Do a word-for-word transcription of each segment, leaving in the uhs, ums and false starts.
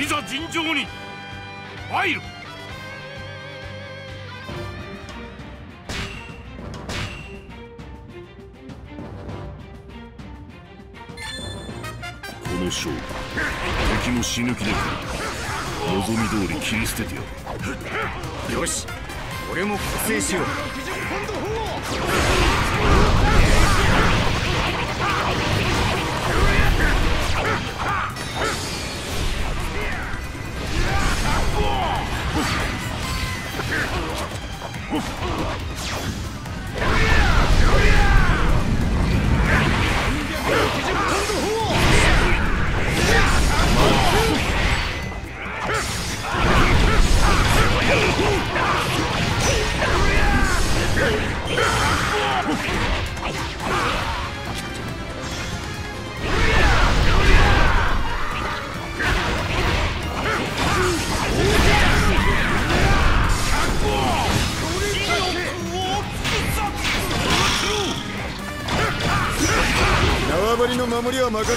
いざ尋常に参る。この勝負、敵も死ぬ気で来る。望み通り切り捨ててやる。よし、俺も覚醒しよう。縄張りの守りは任せろ。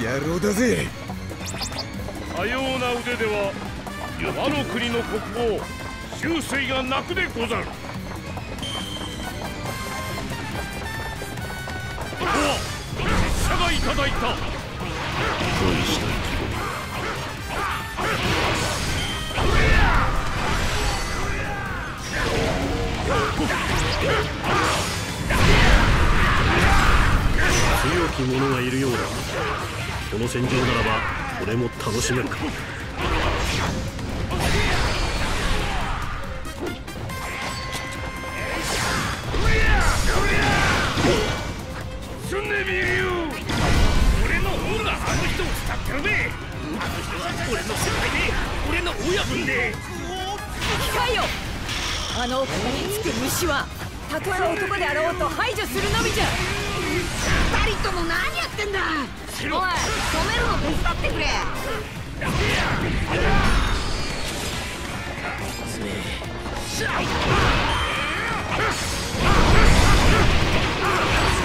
野郎だぜ。多様な腕では和の国の国王秋水が泣くでござる。ここは拙者がいただいた。大した意気込み。強き者がいるようだ。この戦場ならば俺も楽しめるか。俺の方があの人を慕ってるべ。あの人は俺の世界で、俺の親分で。機械よ、あの奥につく虫はたとえ男であろうと排除するのみじゃ。二人とも何やってんだ。おい、止めるの手伝ってくれ。す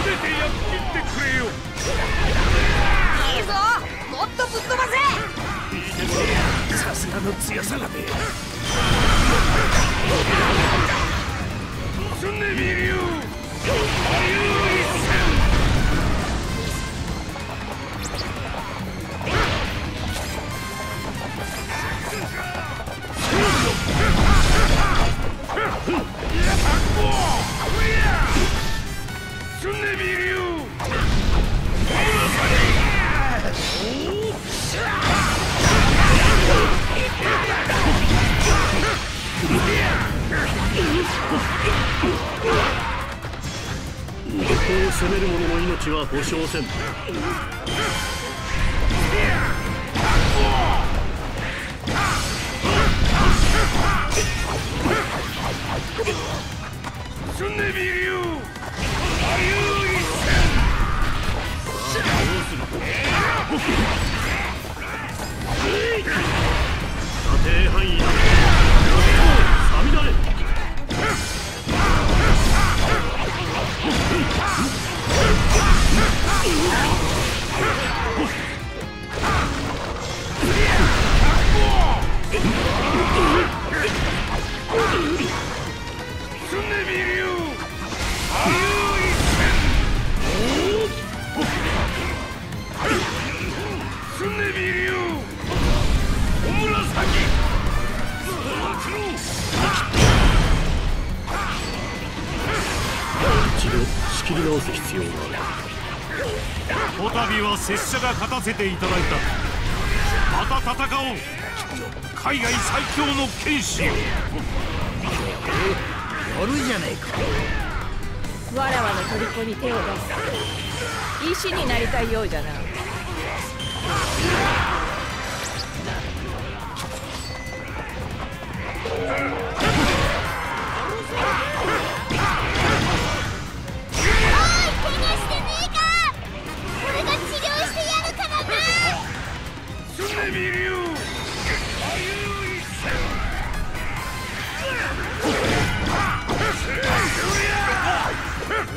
べてやっきってくれよ。いいぞ、もっとぶっ飛ばせ。さすがの強さだね。常見流、あゆいせん。人を責める者の命は保証せん。どうする？射程範囲だ。うわっ！仕切り直す必要がある。こたびは拙者が勝たせていただいた。また戦おう、海外最強の剣士よ。やるじゃねえか。わらわの虜に手を出す。石になりたいようじゃな。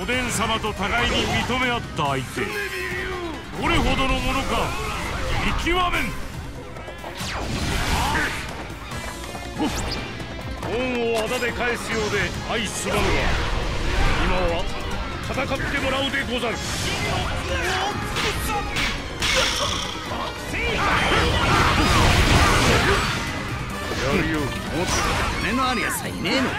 おでん様と互いに認め合った相手、どれほどのものか見極めん。恩をあだで返すようで相すまぬが、今は戦ってもらうでござる。やるよ。目のあるやつはいねえのか。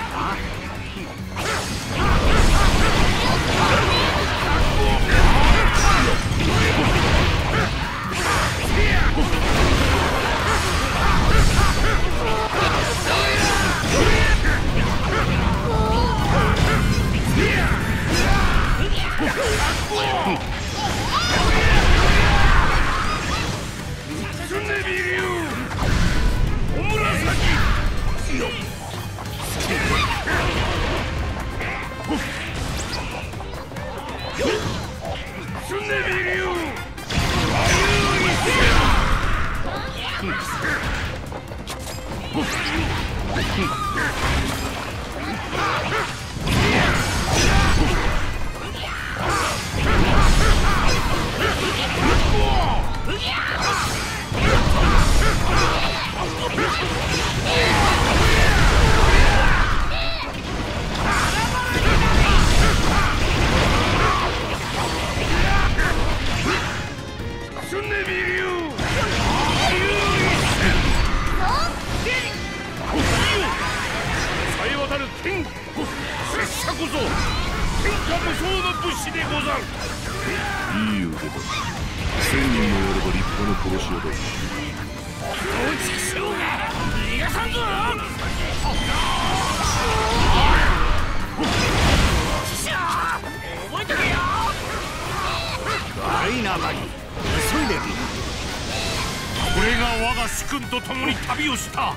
これが我が主君と共に旅をした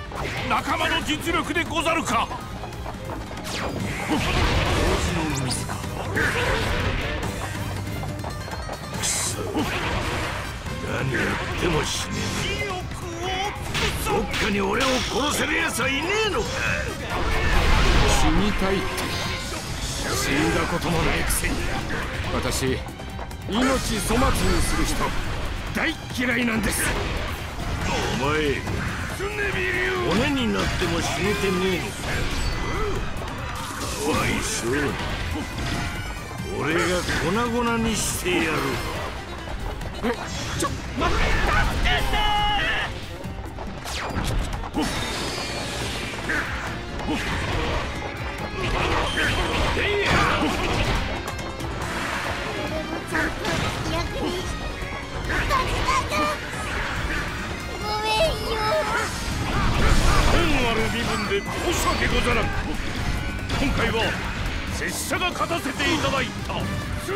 仲間の実力でござるか。くそ、何やっても死ねえ。どっかに俺を殺せるやつはいねえのか。死にたいって死んだこともないくせに。私、命粗末にする人大嫌いなんです。お前、骨になっても死ねてねえのか。かわいそう。俺が粉々にしてやる。ちょ、待って、助けてー。本ある身分で申し訳ござらん。今回は拙者が勝たせていただいた。す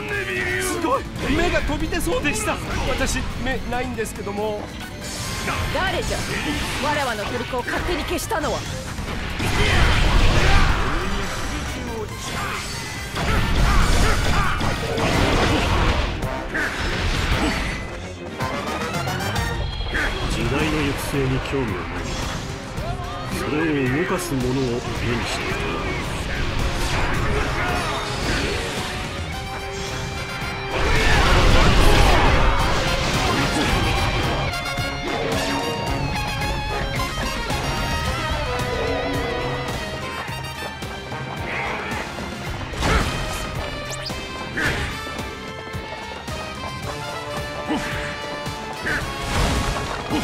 ごい、目が飛び出そうでした。私、目ないんですけども。誰じゃ、わらわの虜を勝手に消したのは。時代の抑制に興味を持ち、それを動かすものを目にしていた。気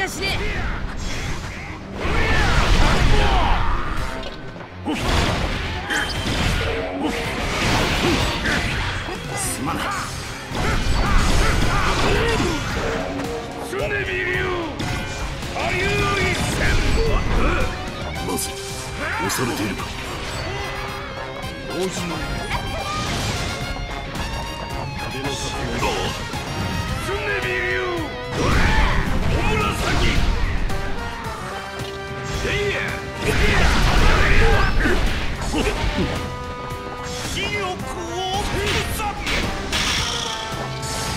がしねえ。恐れているか。同時に壁の先をつねび流小村咲千円視力を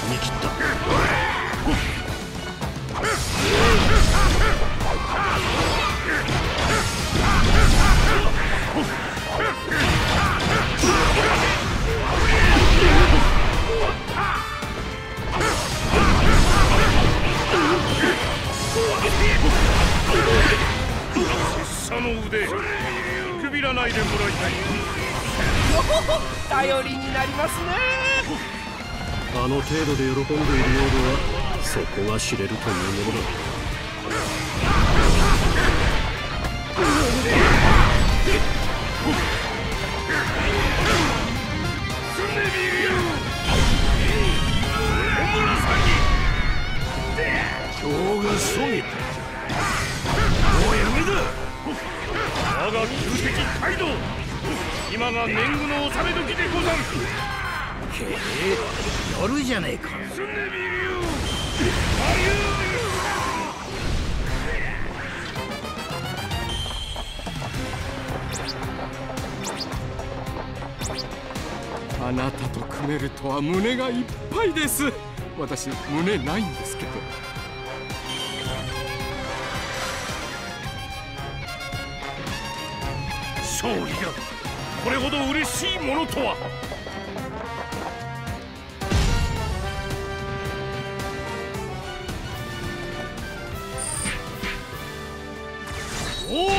見切った拙者の腕、くびらないでもらいたい。おほほ、頼りになりますね。あの程度で喜んでいるようでは、そこが知れるというものだ。将軍ソニー、もうやめだ。我が旧敵カイドウ、今が年貢の納め時でござる。へえ、やるじゃねえか。スネビ流、あなたと組めるとは胸がいっぱいです。私、胸ないんですけど。勝利がこれほど嬉しいものとは。おお、